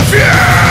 of you.